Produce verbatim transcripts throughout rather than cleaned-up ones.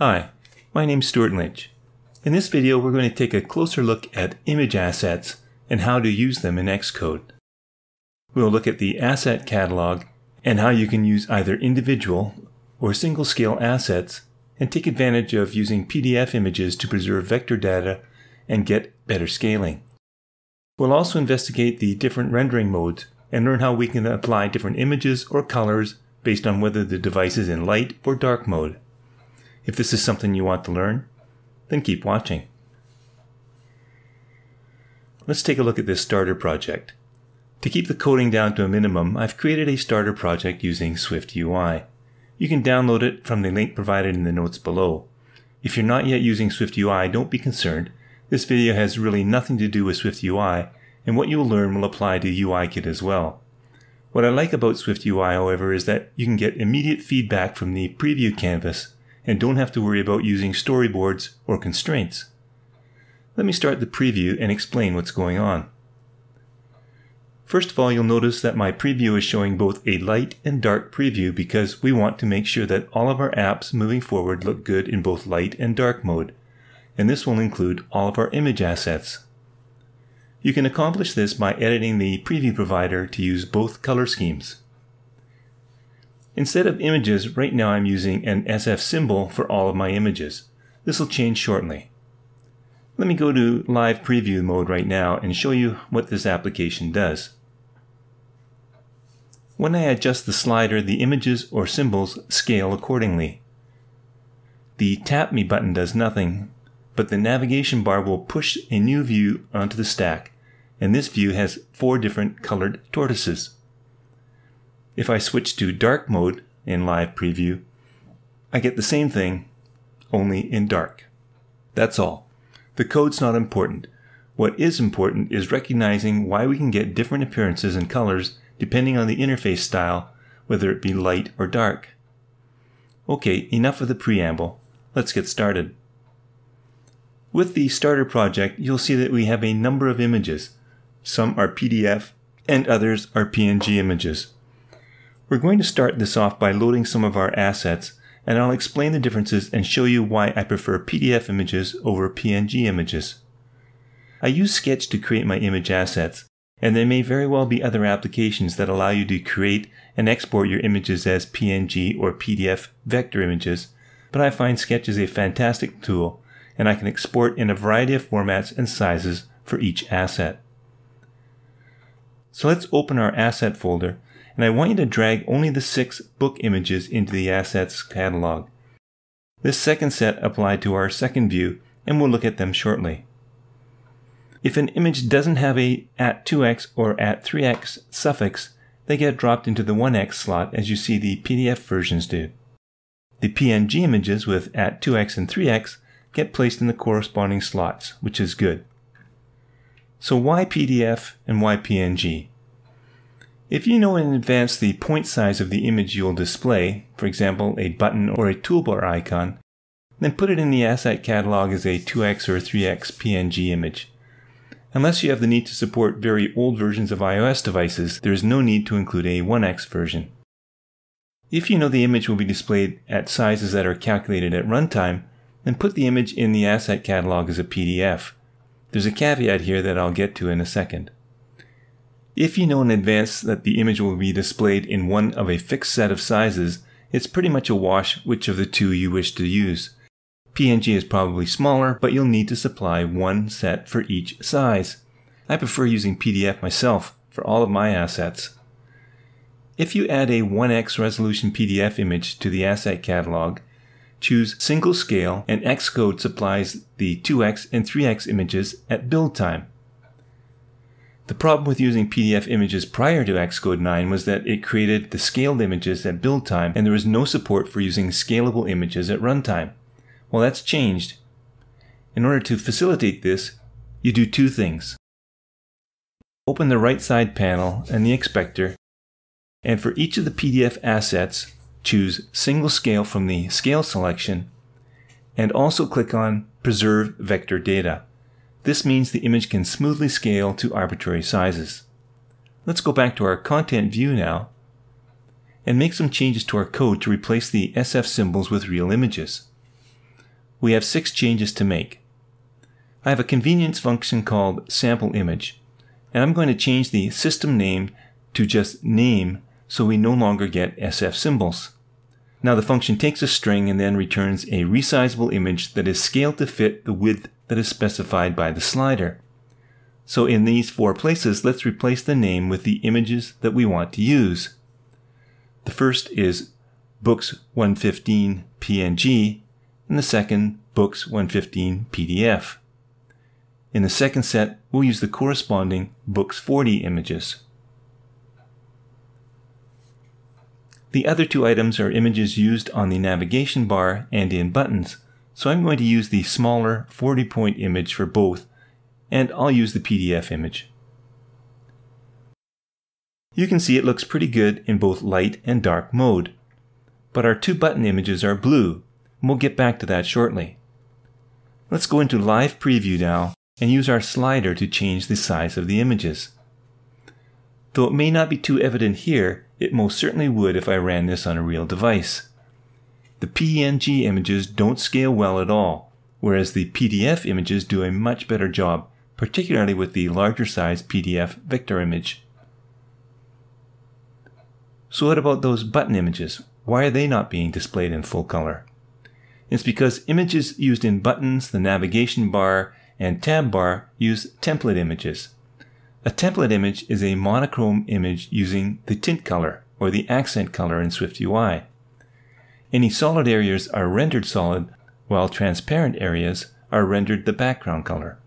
Hi, my name's Stuart Lynch. In this video, we're going to take a closer look at image assets and how to use them in Xcode. We'll look at the asset catalog and how you can use either individual or single-scale assets and take advantage of using P D F images to preserve vector data and get better scaling. We'll also investigate the different rendering modes and learn how we can apply different images or colors based on whether the device is in light or dark mode. If this is something you want to learn, then keep watching. Let's take a look at this starter project. To keep the coding down to a minimum, I've created a starter project using SwiftUI. You can download it from the link provided in the notes below. If you're not yet using SwiftUI, don't be concerned. This video has really nothing to do with SwiftUI, and what you will learn will apply to UIKit as well. What I like about SwiftUI, however, is that you can get immediate feedback from the preview canvas and don't have to worry about using storyboards or constraints. Let me start the preview and explain what's going on. First of all, you'll notice that my preview is showing both a light and dark preview because we want to make sure that all of our apps moving forward look good in both light and dark mode, and this will include all of our image assets. You can accomplish this by editing the preview provider to use both color schemes. Instead of images, right now I'm using an S F symbol for all of my images. This will change shortly. Let me go to live preview mode right now and show you what this application does. When I adjust the slider, the images or symbols scale accordingly. The Tap Me button does nothing, but the navigation bar will push a new view onto the stack, and this view has four different colored tortoises. If I switch to dark mode in live preview, I get the same thing, only in dark. That's all. The code's not important. What is important is recognizing why we can get different appearances and colors depending on the interface style, whether it be light or dark. Okay, enough of the preamble. Let's get started. With the starter project, you'll see that we have a number of images. Some are P D F and others are P N G images. We're going to start this off by loading some of our assets, and I'll explain the differences and show you why I prefer P D F images over P N G images. I use Sketch to create my image assets, and there may very well be other applications that allow you to create and export your images as P N G or P D F vector images, but I find Sketch is a fantastic tool, and I can export in a variety of formats and sizes for each asset. So let's open our asset folder, and I want you to drag only the six book images into the assets catalog. This second set applied to our second view, and we'll look at them shortly. If an image doesn't have a at two x or at three x suffix, they get dropped into the one x slot as you see the P D F versions do. The P N G images with at two x and three x get placed in the corresponding slots, which is good. So why P D F and why P N G? If you know in advance the point size of the image you'll display, for example a button or a toolbar icon, then put it in the asset catalog as a two x or three x P N G image. Unless you have the need to support very old versions of iOS devices, there is no need to include a one x version. If you know the image will be displayed at sizes that are calculated at runtime, then put the image in the asset catalog as a P D F. There's a caveat here that I'll get to in a second. If you know in advance that the image will be displayed in one of a fixed set of sizes, it's pretty much a wash which of the two you wish to use. P N G is probably smaller, but you'll need to supply one set for each size. I prefer using P D F myself for all of my assets. If you add a one x resolution P D F image to the asset catalog, choose single scale, and Xcode supplies the two x and three x images at build time. The problem with using P D F images prior to Xcode nine was that it created the scaled images at build time, and there was no support for using scalable images at runtime. Well, that's changed. In order to facilitate this, you do two things. Open the right side panel and the expector, and for each of the P D F assets, choose Single Scale from the Scale selection, and also click on Preserve Vector Data. This means the image can smoothly scale to arbitrary sizes. Let's go back to our content view now and make some changes to our code to replace the S F symbols with real images. we have six changes to make. I have a convenience function called sample image, and I'm going to change the system name to just name so we no longer get S F symbols. Now the function takes a string and then returns a resizable image that is scaled to fit the width that is specified by the slider. So in these four places, let's replace the name with the images that we want to use. The first is books one fifteen P N G, and the second books one fifteen P D F. In the second set, we'll use the corresponding books forty images. The other two items are images used on the navigation bar and in buttons, so I'm going to use the smaller forty point image for both, and I'll use the P D F image. You can see it looks pretty good in both light and dark mode, but our two button images are blue, and we'll get back to that shortly. Let's go into live preview now and use our slider to change the size of the images. Though it may not be too evident here, it most certainly would if I ran this on a real device. The P N G images don't scale well at all, whereas the P D F images do a much better job, particularly with the larger size P D F vector image. So what about those button images? Why are they not being displayed in full color? It's because images used in buttons, the navigation bar, and tab bar use template images. A template image is a monochrome image using the tint color or the accent color in SwiftUI. Any solid areas are rendered solid, while transparent areas are rendered the background color.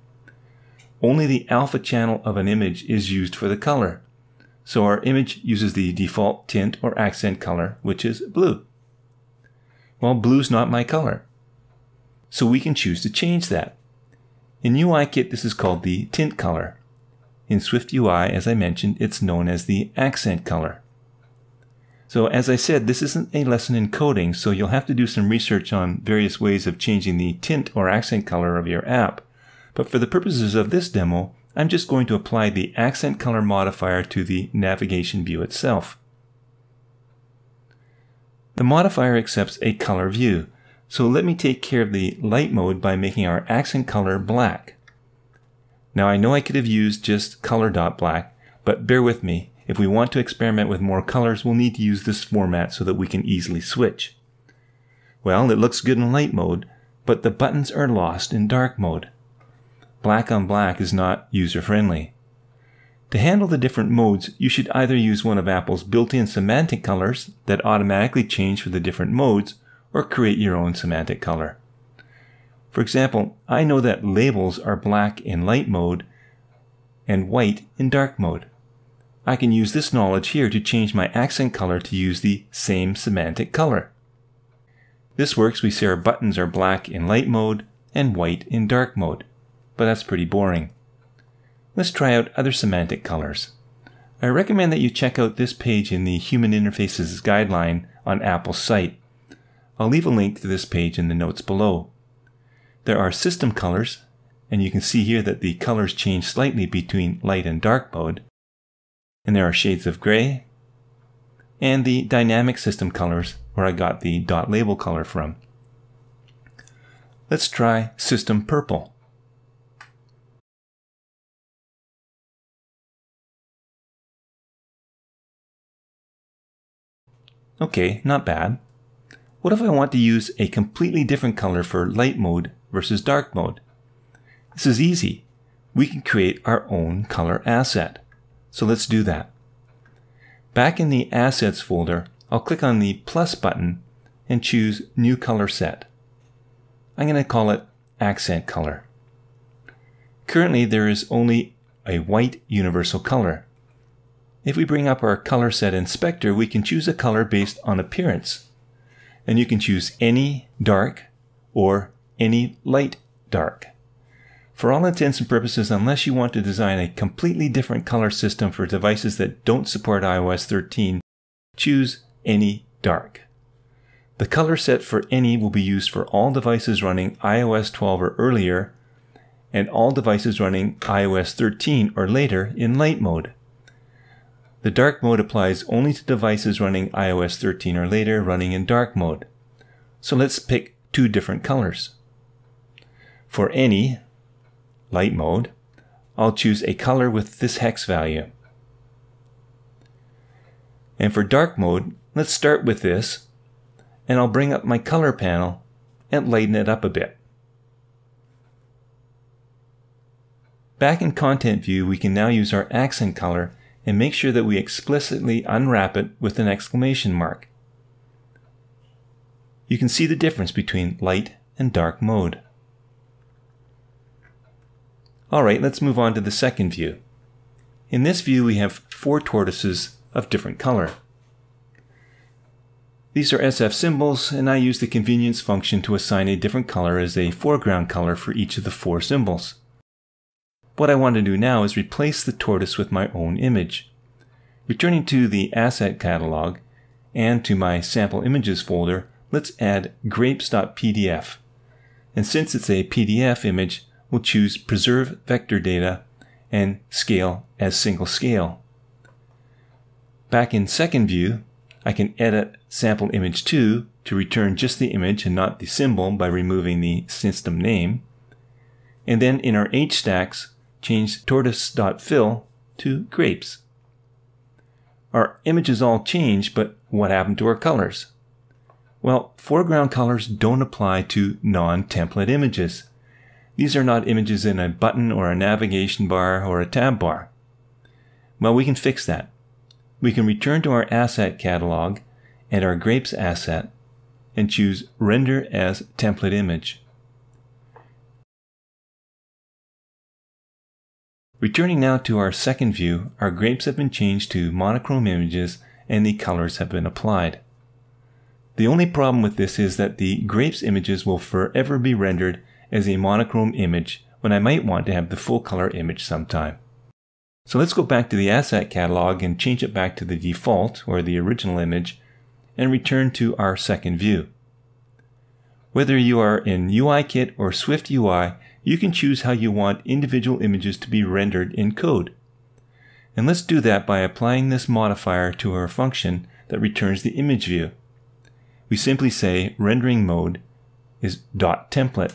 Only the alpha channel of an image is used for the color, so our image uses the default tint or accent color, which is blue. Well, blue's not my color, so we can choose to change that. In UIKit, this is called the tint color. In SwiftUI, as I mentioned, it's known as the accent color. So as I said, this isn't a lesson in coding, so you'll have to do some research on various ways of changing the tint or accent color of your app. But for the purposes of this demo, I'm just going to apply the accent color modifier to the navigation view itself. The modifier accepts a color view, so let me take care of the light mode by making our accent color black. Now I know I could have used just color.black, but bear with me. If we want to experiment with more colors, we'll need to use this format so that we can easily switch. Well, it looks good in light mode, but the buttons are lost in dark mode. Black on black is not user-friendly. To handle the different modes, you should either use one of Apple's built-in semantic colors that automatically change for the different modes, or create your own semantic color. For example, I know that labels are black in light mode and white in dark mode. I can use this knowledge here to change my accent color to use the same semantic color. This works. We see our buttons are black in light mode and white in dark mode, but that's pretty boring. Let's try out other semantic colors. I recommend that you check out this page in the Human Interfaces Guideline on Apple's site. I'll leave a link to this page in the notes below. There are system colors, and you can see here that the colors change slightly between light and dark mode. And there are shades of gray, and the dynamic system colors, where I got the dot label color from. Let's try system purple. Okay, not bad. What if I want to use a completely different color for light mode versus dark mode? This is easy. We can create our own color asset. So let's do that. Back in the Assets folder, I'll click on the plus button and choose New Color Set. I'm going to call it Accent Color. Currently, there is only a white universal color. If we bring up our Color Set Inspector, we can choose a color based on appearance. And you can choose any dark or any light dark. For all intents and purposes, unless you want to design a completely different color system for devices that don't support i O S thirteen, choose any dark. The color set for any will be used for all devices running i O S twelve or earlier, and all devices running i O S thirteen or later in light mode. The dark mode applies only to devices running i O S thirteen or later running in dark mode. So let's pick two different colors. For any light mode, I'll choose a color with this hex value. And for dark mode, let's start with this, and I'll bring up my color panel and lighten it up a bit. Back in Content View, we can now use our accent color and make sure that we explicitly unwrap it with an exclamation mark. You can see the difference between light and dark mode. Alright, let's move on to the second view. In this view, we have four tortoises of different color. These are S F symbols, and I use the convenience function to assign a different color as a foreground color for each of the four symbols. What I want to do now is replace the tortoise with my own image. Returning to the Asset Catalog and to my Sample Images folder, let's add grapes dot P D F. And since it's a P D F image, we'll choose Preserve Vector Data and Scale as Single Scale. Back in Second View, I can edit Sample Image two to return just the image and not the symbol by removing the system name. And then in our H stacks, change tortoise dot fill to grapes. Our images all change, but what happened to our colors? Well, foreground colors don't apply to non-template images. These are not images in a button or a navigation bar or a tab bar. Well, we can fix that. We can return to our Asset Catalog and our Grapes asset and choose Render as Template Image. Returning now to our second view, our grapes have been changed to monochrome images and the colors have been applied. The only problem with this is that the grapes images will forever be rendered as a monochrome image when I might want to have the full color image sometime. So let's go back to the Asset Catalog and change it back to the default or the original image and return to our second view. Whether you are in U I Kit or Swift U I, you can choose how you want individual images to be rendered in code. And let's do that by applying this modifier to our function that returns the image view. We simply say rendering mode is .template.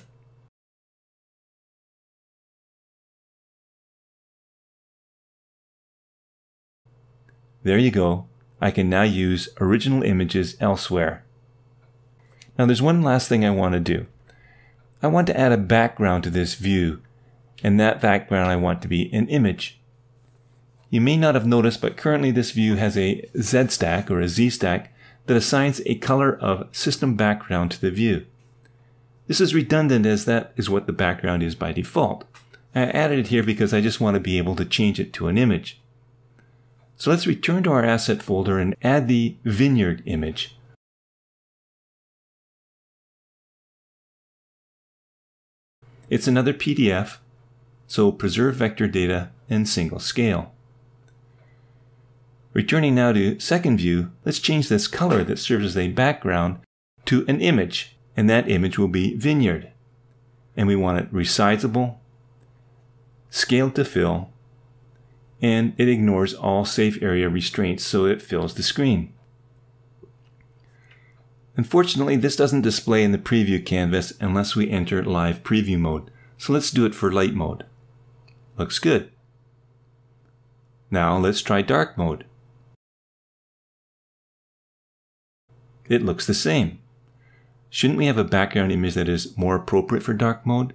There you go. I can now use original images elsewhere. Now there's one last thing I want to do. I want to add a background to this view, and that background I want to be an image. You may not have noticed, but currently this view has a Z stack or a Z stack that assigns a color of system background to the view. This is redundant as that is what the background is by default. I added it here because I just want to be able to change it to an image. So let's return to our asset folder and add the vineyard image. It's another P D F, so preserve vector data and single scale. Returning now to second view, let's change this color that serves as a background to an image, and that image will be vineyard. And we want it resizable, scaled to fill, and it ignores all safe area restraints, so it fills the screen. Unfortunately, this doesn't display in the preview canvas unless we enter live preview mode. So let's do it for light mode. Looks good. Now let's try dark mode. It looks the same. Shouldn't we have a background image that is more appropriate for dark mode?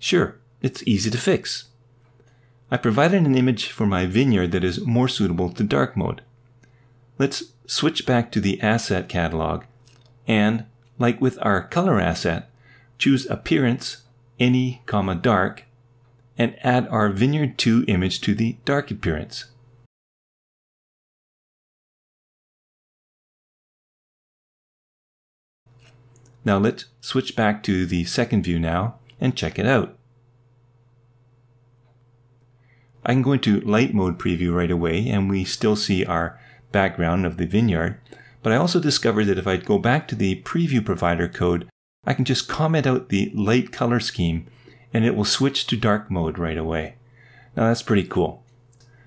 Sure, it's easy to fix. I provided an image for my vineyard that is more suitable to dark mode. Let's switch back to the Asset Catalog and, like with our color asset, choose Appearance, Any, comma, Dark, and add our Vineyard two image to the Dark appearance. Now let's switch back to the second view now and check it out. I can go into Light Mode Preview right away and we still see our background of the vineyard, but I also discovered that if I go back to the preview provider code, I can just comment out the light color scheme and it will switch to dark mode right away. Now that's pretty cool.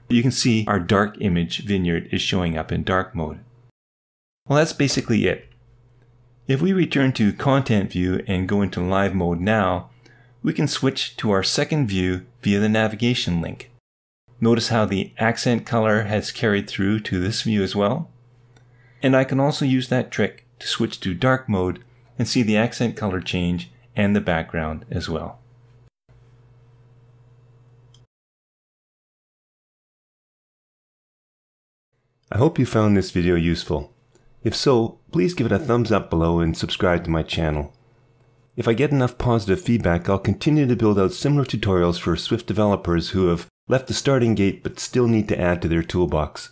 You can see our dark image vineyard is showing up in dark mode. Well, that's basically it. If we return to Content View and go into Live Mode now, we can switch to our second view via the navigation link. Notice how the accent color has carried through to this view as well. And I can also use that trick to switch to dark mode and see the accent color change and the background as well. I hope you found this video useful. If so, please give it a thumbs up below and subscribe to my channel. If I get enough positive feedback, I'll continue to build out similar tutorials for Swift developers who have left the starting gate but still need to add to their toolbox.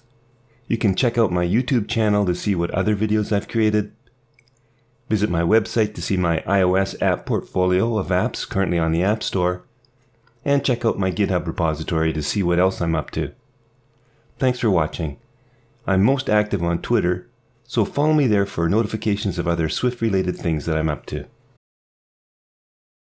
You can check out my YouTube channel to see what other videos I've created. Visit my website to see my iOS app portfolio of apps currently on the App Store. And check out my GitHub repository to see what else I'm up to. Thanks for watching. I'm most active on Twitter, so follow me there for notifications of other Swift-related things that I'm up to.